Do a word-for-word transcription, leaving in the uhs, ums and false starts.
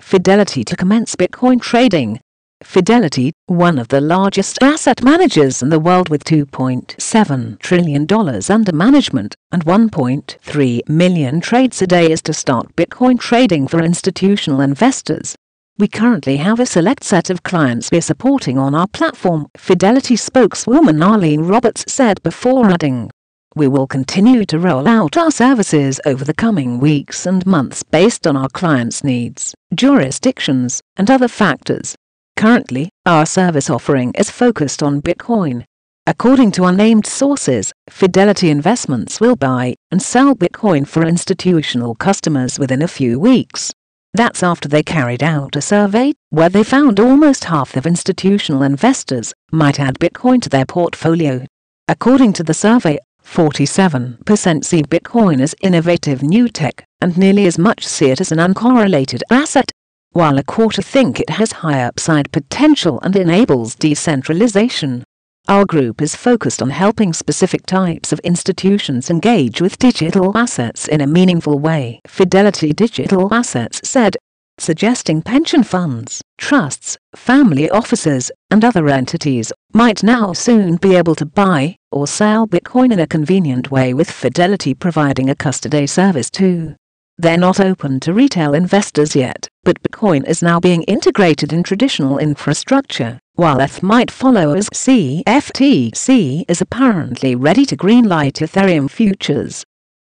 Fidelity to commence Bitcoin trading. Fidelity, one of the largest asset managers in the world with two point seven trillion dollars under management and one point three million trades a day, is to start Bitcoin trading for institutional investors. We currently have a select set of clients we're supporting on our platform, Fidelity spokeswoman Arlene Roberts said before adding, "We will continue to roll out our services over the coming weeks and months based on our clients' needs, jurisdictions, and other factors. Currently, our service offering is focused on Bitcoin." According to unnamed sources, Fidelity Investments will buy and sell Bitcoin for institutional customers within a few weeks. That's after they carried out a survey where they found almost half of institutional investors might add Bitcoin to their portfolio. According to the survey, forty-seven percent see Bitcoin as innovative new tech, and nearly as much see it as an uncorrelated asset, while a quarter think it has high upside potential and enables decentralization. Our group is focused on helping specific types of institutions engage with digital assets in a meaningful way, Fidelity Digital Assets said, suggesting pension funds, trusts, family offices, and other entities might now soon be able to buy or sell Bitcoin in a convenient way, with Fidelity providing a custody service too. They're not open to retail investors yet, but Bitcoin is now being integrated in traditional infrastructure, while E T H might follow as C F T C is apparently ready to greenlight Ethereum futures.